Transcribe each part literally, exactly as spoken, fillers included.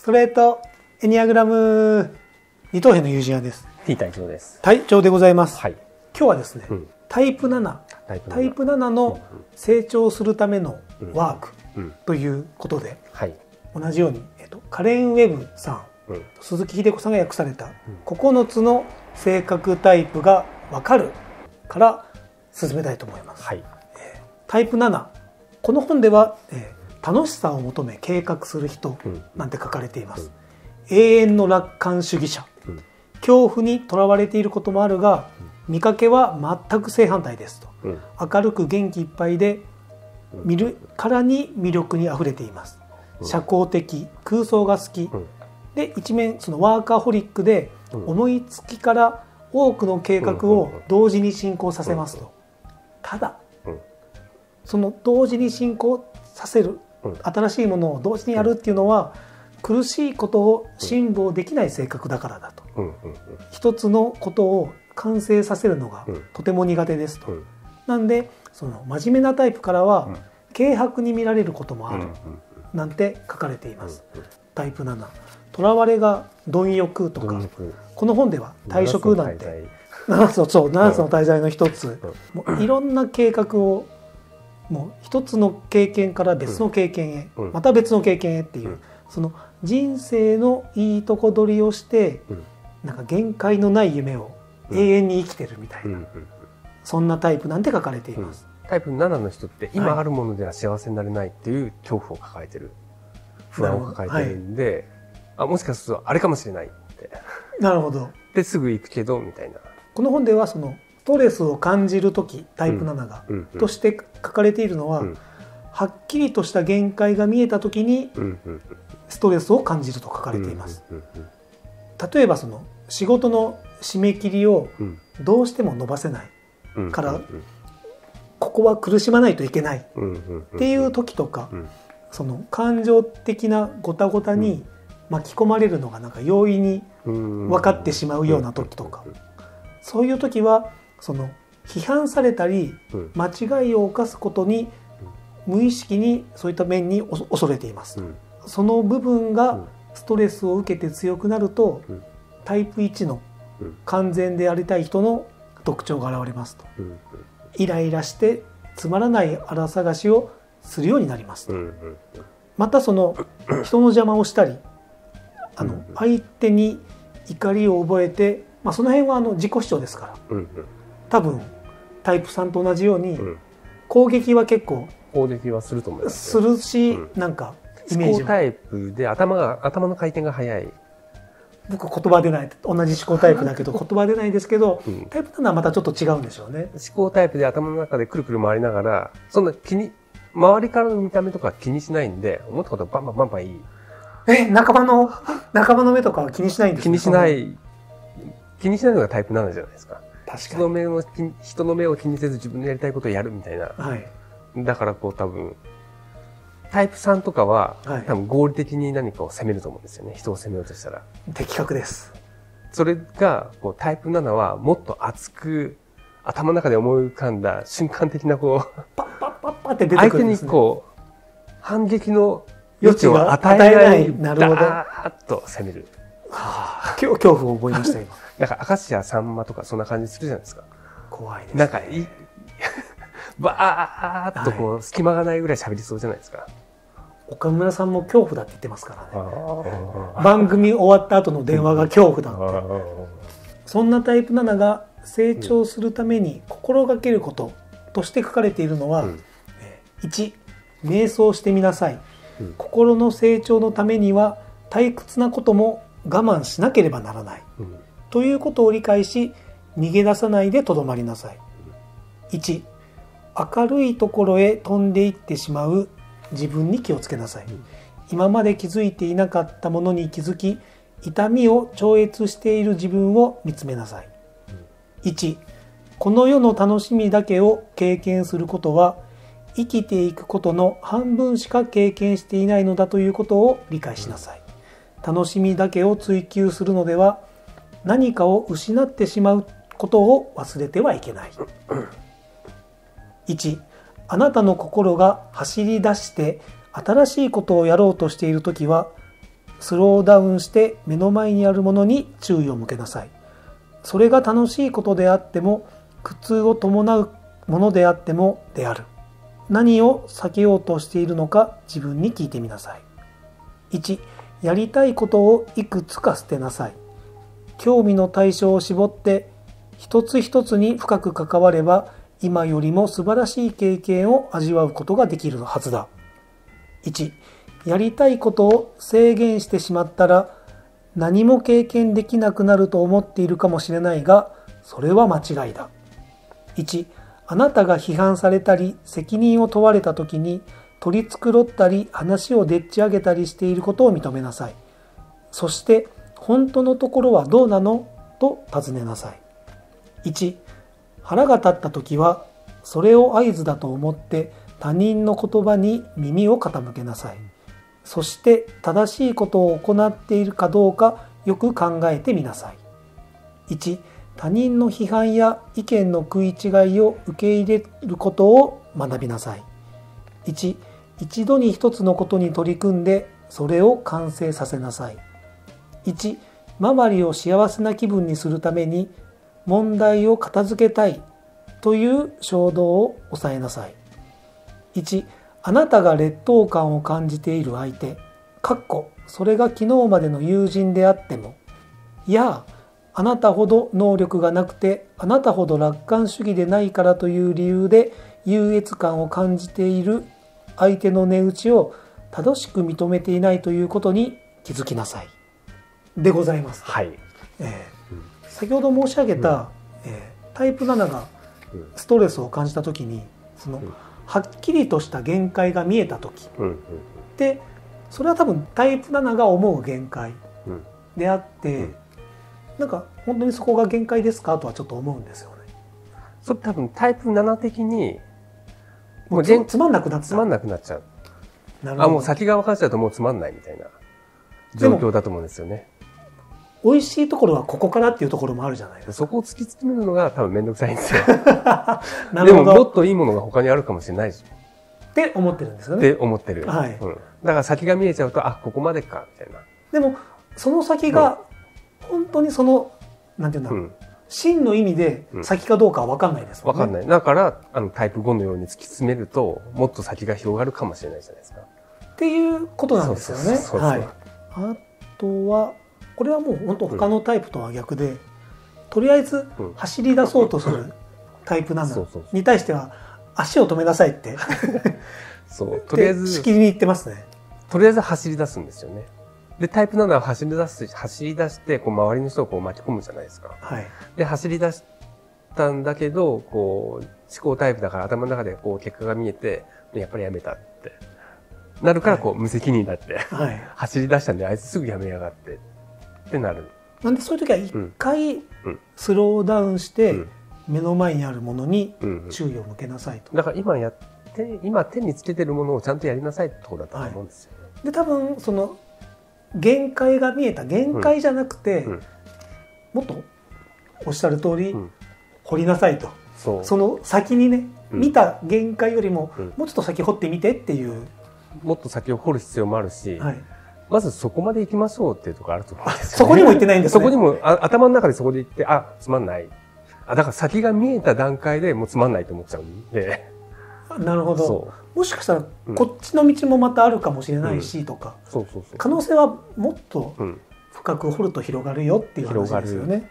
ストレートエニアグラム二等辺の友人屋です。T 隊長です。隊長でございます。はい。今日はですね、うん、タイプなな、タイプなな、タイプななの成長するためのワーク、うん、ということで、うん、はい、同じように、えっと、カレン・ウェブさん、うん、鈴木秀子さんが訳されたここのつの性格タイプが分かるから進めたいと思います。はい、えー、タイプなな、この本では、えー、楽しさを求め計画する人なんて書かれています。うん、永遠の楽観主義者、うん、恐怖にとらわれていることもあるが、うん、見かけは全く正反対ですと、うん、明るく元気いっぱいで見るからに魅力にあふれています。社交的、空想が好き、うん、で一面そのワーカホリックで、うん、思いつきから多くの計画を同時に進行させますと。ただ、うん、その同時に進行させる、うん、新しいものを同時にやるっていうのは、うん、苦しいことを辛抱できない性格だからだと、うん、一つのことを完成させるのがとても苦手ですと、うん、なんでその真面目なタイプからは、うん、軽薄に見られることもあるなんて書かれています。うんうん、タイプなな、とらわれが貪欲とか、この本では退職なんてななつの大罪の一つ、もういろんな計画をもう一つの経験から別の経験へ、うん、また別の経験へっていう、うん、その人生のいいとこ取りをして、うん、なんか限界のない夢を永遠に生きてるみたいな、そんなタイプなんて書かれています。うん、タイプななの人って今あるものでは幸せになれないっていう恐怖を抱えてる、不安を抱えてるんで、はい、あ、もしかするとあれかもしれないって。なるほど。ですぐ行くけどみたいな。この本ではそのストレスを感じる時タイプなながとして書かれているのは、はっきりとした限界が見えた時にストレスを感じると書かれています。例えばその仕事の締め切りをどうしても伸ばせないからここは苦しまないといけないっていう時とか、その感情的なごたごたに巻き込まれるのがなんか容易に分かってしまうような時とか、そういう時はその批判されたり間違いを犯すことに無意識にそういった面に恐れています。うん、その部分がストレスを受けて強くなると、うん、タイプいちの完全でありたい人の特徴が現れますと。うん、イライラしてつまらない荒探しをするようになりますと。うん、またその人の邪魔をしたり、あの相手に怒りを覚えて、まあその辺はあの自己主張ですから、うん、多分タイプさんと同じように攻撃は結構攻撃はすると思いますよ。するし、うん、なんかイメージ思考タイプで頭が頭の回転が速い。僕言葉出ない、同じ思考タイプだけど言葉出ないですけど、うん、タイプなのはまたちょっと違うんでしょうね。思考タイプで頭の中でくるくる回りながら、そんな気に周りからの見た目とか気にしないんで、思ったことはバンバンバンバンいい。え、仲間の仲間の目とかは気にしないんですか？気にしない。気にしないのがタイプななじゃないですか。確かに。人の目を、人の目を気にせず自分のやりたいことをやるみたいな。はい。だからこう多分、タイプさんとかは、はい、多分合理的に何かを責めると思うんですよね。人を責めようとしたら。的確です。それが、こうタイプななはもっと熱く、頭の中で思い浮かんだ瞬間的なこう、パッパッパッパって出てくるんですね。相手にこう、反撃の余地を与えない。なるほど。ダーッと責める。はあ、恐怖を覚えました今。なんか、アカシアさんまとか、そんな感じするじゃないですか。怖いです、ね。なんか、い、ばーっとこう、隙間がないぐらい喋りそうじゃないですか。はい、岡村さんも恐怖だって言ってますからね。番組終わった後の電話が恐怖だって。そんなタイプななが成長するために心がけることとして書かれているのは、うん、いち、瞑想してみなさい。うん、心の成長のためには、退屈なことも我慢しなければならない。うん、ということを理解し、逃げ出さないでとどまりなさい。いち、明るいところへ飛んでいってしまう自分に気をつけなさい。今まで気づいていなかったものに気づき、痛みを超越している自分を見つめなさい。いち、この世の楽しみだけを経験することは、生きていくことの半分しか経験していないのだということを理解しなさい。楽しみだけを追求するのでは、何かを失ってしまうことを忘れてはいけない。いち、あなたの心が走り出して新しいことをやろうとしているときは、スローダウンして目の前にあるものに注意を向けなさい。それが楽しいことであっても、苦痛を伴うものであってもである。何を避けようとしているのか自分に聞いてみなさい。いち. やりたいことをいくつか捨てなさい。興味の対象を絞って、一つ一つに深く関われば、今よりも素晴らしい経験を味わうことができるはずだ。いち. やりたいことを制限してしまったら、何も経験できなくなると思っているかもしれないが、それは間違いだ。いち. あなたが批判されたり、責任を問われた時に、取り繕ったり、話をでっち上げたりしていることを認めなさい。そして、本当のところはどうなのと尋ねなさい。いち. 腹が立った時は、それを合図だと思って、他人の言葉に耳を傾けなさい。そして、正しいことを行っているかどうか、よく考えてみなさい。いち. 他人の批判や意見の食い違いを受け入れることを学びなさい。いち. 一度に一つのことに取り組んで、それを完成させなさい。いち. 周りを幸せな気分にするために、問題を片付けたいという衝動を抑えなさい。いち. あなたが劣等感を感じている相手、かっこそれが昨日までの友人であっても、いやあ、あなたほど能力がなくて、あなたほど楽観主義でないからという理由で優越感を感じている相手の値打ちを正しく認めていないということに気づきなさい。でございます。はい。えーうん、先ほど申し上げた、うんえー、タイプなながストレスを感じたときに、その、うん、はっきりとした限界が見えたとき、うん、で、それは多分タイプななが思う限界であって、うんうん、なんか本当にそこが限界ですかとはちょっと思うんですよね。それ多分タイプなな的にもうつまんなくなっちゃう。つまんなくなっちゃう。なるほど。あ、もう先が分かっちゃうともうつまんないみたいな状況だと思うんですよね。美味しいところはここからっていうところもあるじゃないですか。そこを突き詰めるのが多分めんどくさいんですよ。なるほど。でももっといいものが他にあるかもしれないし。って思ってるんですよね。って思ってる。はい、うん。だから先が見えちゃうと、あ、ここまでかみたいな。でもその先が、うん、本当にそのなんていうんだろう、うん、真の意味で先かどうかは分かんないですもんね。分かんない。だからあのタイプごのように突き詰めるともっと先が広がるかもしれないじゃないですか。っていうことなんですよね。はい。あとはこれはもう本当他のタイプとは逆で、うん、とりあえず走り出そうとするタイプなのに対しては足を止めなさいってそうとりあえずしきりに言ってますね。とりあえず走り出すんですよね。で、タイプななは走り出す、走り出して、こう、周りの人をこう巻き込むじゃないですか。はい。で、走り出したんだけど、こう、思考タイプだから頭の中でこう、結果が見えて、やっぱりやめたって。なるから、こう、はい、無責任だって。はい。走り出したんで、あいつすぐやめやがって。ってなる。なんで、そういう時は一回、スローダウンして、目の前にあるものに注意を向けなさいと。だから、今やって、今手につけてるものをちゃんとやりなさいってことだと思うんですよね。はい。で、多分、その、限界が見えた、限界じゃなくて、うんうん、もっとおっしゃる通り、うん、掘りなさいと。 そう、その先にね、うん、見た限界よりも、うん、もうちょっと先掘ってみてっていう、もっと先を掘る必要もあるし、はい、まずそこまで行きましょうっていうところあると思うんですよね。そこにも行ってないんですね。そこにもあ、頭の中でそこで行って、あ、つまんない、あ、だから先が見えた段階でもうつまんないと思っちゃうんでなるほど。もしかしたらこっちの道もまたあるかもしれないしとか、可能性はもっと深く掘ると広がるよっていう話ですよね。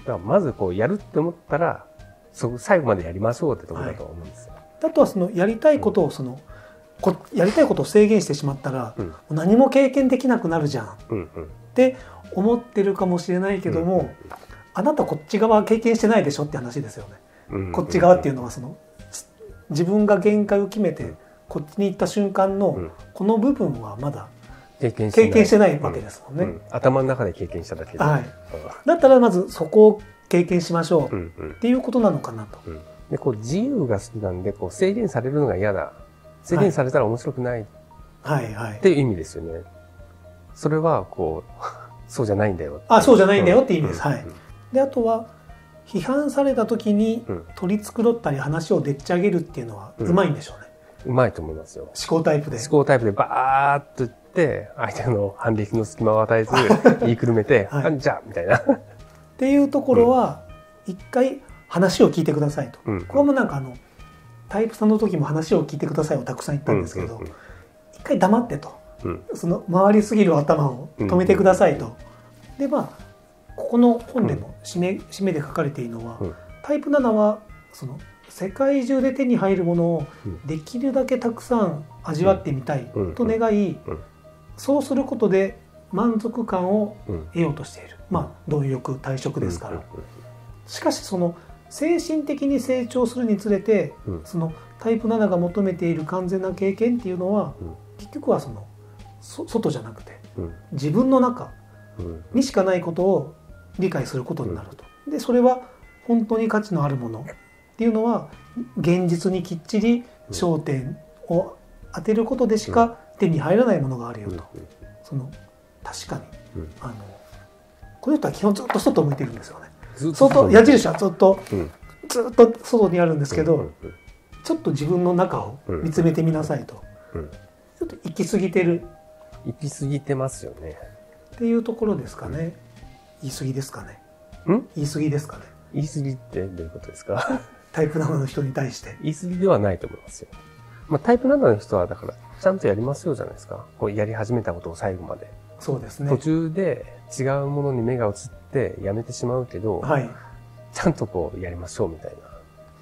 だからまずこうやるって思ったら、そこ最後までやりましょうってところだと思うんですよ。はい、あとはそのやりたいことをその、うん、こやりたいことを制限してしまったら、うん、何も経験できなくなるじゃんって思ってるかもしれないけども、あなたこっち側は経験してないでしょって話ですよね。こっち側っていうのはその自分が限界を決めてこっちに行った瞬間のこの部分はまだ経験してないわけですもんね。うんうん、頭の中で経験しただけで、はい、だったらまずそこを経験しましょうっていうことなのかなと。うんうん、でこう自由が好きなんで、こう制限されるのが嫌だ、制限されたら面白くないっていう意味ですよね。それはこうそうじゃないんだよ。あ、そうじゃないんだよっていう意味です。はい。で、あとは批判された時に取り繕ったり話をでっち上げるっていうのはうまいんでしょうね。うまいと思いますよ。思考タイプで。思考タイプでバーっと言っして、相手の反撃の隙間を与えず、言いくるめて、はい、あんじゃみたいな。っていうところは、一、うん、回話を聞いてくださいと。うん、これもなんかあの、タイプさんの時も話を聞いてくださいをたくさん言ったんですけど、一回黙ってと。うん、その回りすぎる頭を止めてくださいと。で、まあ、ここの本でも締め、うん、締めで書かれているのは、うん、タイプななはその世界中で手に入るものをできるだけたくさん味わってみたいと願い、そうすることで満足感を得ようとしている、まあ貪欲退職ですから。しかしその精神的に成長するにつれて、そのタイプななが求めている完全な経験っていうのは、結局はそのそ外じゃなくて自分の中にしかないことを理解することになると。でそれは本当に価値のあるものっていうのは現実にきっちり焦点を当てることでしか手に入らないものがあるよと。その確かにあのこの人は基本ずっと外向いてるんですよね。外矢印はずっとずっと外にあるんですけど、ちょっと自分の中を見つめてみなさいと。ちょっと行き過ぎてる。行き過ぎてますよね。っていうところですかね。言い過ぎですかね。言い過ぎですかね。言い過ぎってどういうことですか。タイプななの人に対して。言い過ぎではないと思いますよ。まあ、タイプななの人はだからちゃんとやりますよじゃないですか。こうやり始めたことを最後まで。そうですね。途中で違うものに目が移ってやめてしまうけど、はい、ちゃんとこうやりましょうみたいな。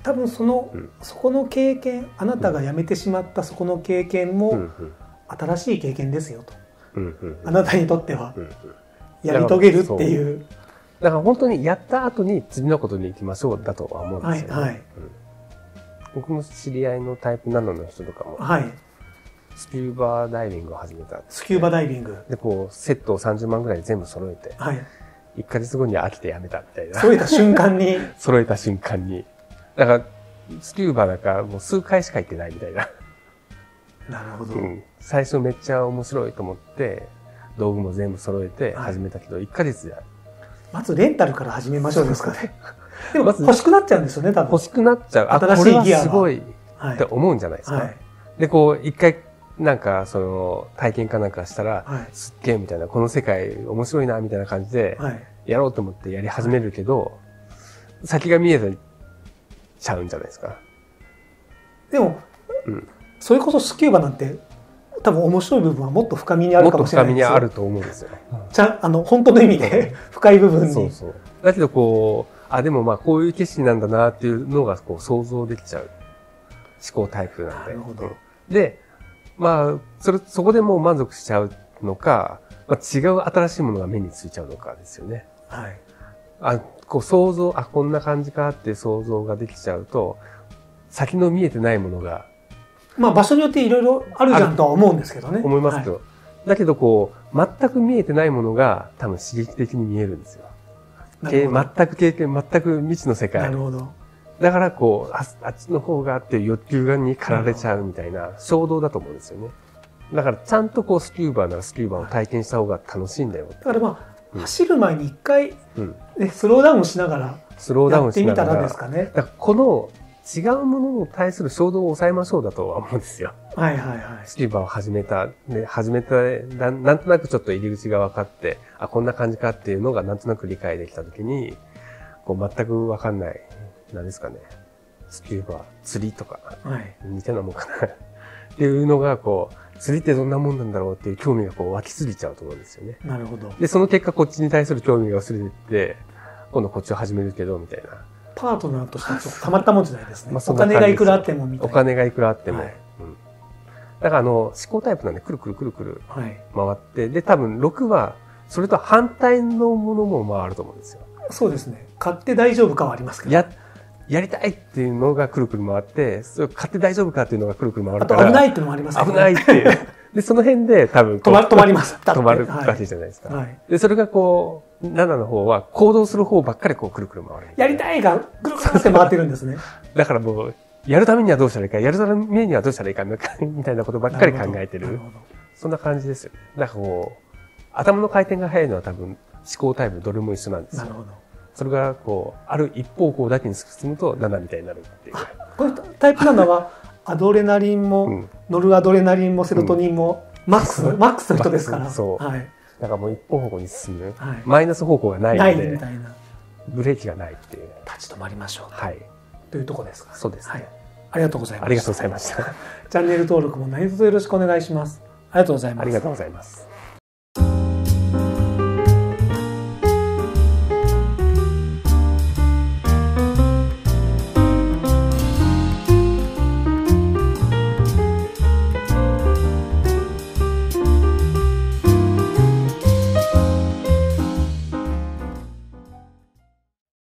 多分その、うん、そこの経験、あなたがやめてしまったそこの経験も、うんうん、新しい経験ですよと。あなたにとっては、うん、やり遂げるっていう。だから本当にやった後に次のことに行きましょうだとは思うんですよね。はいはい、うん、僕も知り合いのタイプななの人とかも、はい、スキューバーダイビングを始めたんです、ね、スキューバダイビングでこうセットをさんじゅうまんぐらい全部揃えて、はい、いっかげつごに飽きてやめたみたいな。揃えた瞬間に揃えた瞬間にだからスキューバだからもう数回しか行ってないみたいな。なるほど、うん、最初めっちゃ面白いと思って道具も全部揃えて始めたけど、はい、いっかげつやる。まずレンタルから始めましょうですかね。でも欲しくなっちゃうんですよね、多分。欲しくなっちゃう。新しいギアが。すごいって思うんじゃないですか。はいはい、で、こう、一回、なんか、その、体験かなんかしたら、はい、すっげえみたいな、この世界面白いな、みたいな感じで、やろうと思ってやり始めるけど、はい、先が見えちゃうんじゃないですか。でも、うん、それこそスキューバなんて、多分面白い部分はもっと深みにあるかもしれないですよ。もっと深みにあると思うんですよ。ちゃん、あの、本当の意味で深い部分に。そうそう。だけどこう、あ、でもまあこういう景色なんだなっていうのがこう想像できちゃう思考タイプなんで。なるほど。で、まあ、それ、そこでもう満足しちゃうのか、まあ、違う新しいものが目についちゃうのかですよね。はい。あ、こう想像、あ、こんな感じかって想像ができちゃうと、先の見えてないものが、まあ場所によっていろいろあるじゃんとは思うんですけどね。思いますけど。はい、だけどこう、全く見えてないものが多分刺激的に見えるんですよ。全く経験、全く未知の世界。なるほど。だからこう、あ、あっちの方がっていう欲求がに駆られちゃうみたいな衝動だと思うんですよね。だからちゃんとこうスキューバーならスキューバーを体験した方が楽しいんだよ。だからまあ、うん、走る前に一回、うんね、スローダウンしながら、スローダウンしてみたらですかね。だからこの、違うものに対する衝動を抑えましょうだとは思うんですよ。はいはいはい。スキューバを始めた、ね、始めたな、なんとなくちょっと入り口が分かって、あ、こんな感じかっていうのがなんとなく理解できたときに、こう全く分かんない、なんですかね、スキューバ、釣りとか、はい、似たようなもんかな。っていうのが、こう、釣りってどんなもんなんだろうっていう興味がこう湧きすぎちゃうと思うんですよね。なるほど。で、その結果こっちに対する興味が薄れてって、今度こっちを始めるけど、みたいな。パートナーとしてたまったもんじゃないですね。まあお金がいくらあってもみたいな。お金がいくらあっても。はい、うん、だからあの、思考タイプなんで、くるくるくるくる回って、はい、で、多分ろくは、それと反対のものも回ると思うんですよ。そうですね。買って大丈夫かはありますけど。や、やりたいっていうのがくるくる回って、それ買って大丈夫かっていうのがくるくる回るから。あと危ないっていうのもありますね。危ないっていう。で、その辺で多分。止ま、止まります。止まるらしいじゃないですか。はい、で、それがこう、ななの方は行動する方ばっかりこうくるくる回る。やりたいがくるくるって回ってるんですね。だからもう、やるためにはどうしたらいいか、やるためにはどうしたらいいか、みたいなことばっかり考えてる。そんな感じですよね。なんかこう、頭の回転が速いのは多分思考タイプどれも一緒なんですよ。なるほど。それがこう、ある一方向だけに進むとななみたいになるっていう。これタイプななはアドレナリンも、ノルアドレナリンもセロトニンも、うんマックス、マックスの人ですから。そう。はい。だからもう一方向に進む。はい。マイナス方向がないので。ないみたいな。ブレーキがないっていう。立ち止まりましょう。はい。というとこですか。そうです。はい。ありがとうございました。ありがとうございました。チャンネル登録も何卒よろしくお願いします。ありがとうございます。ありがとうございます。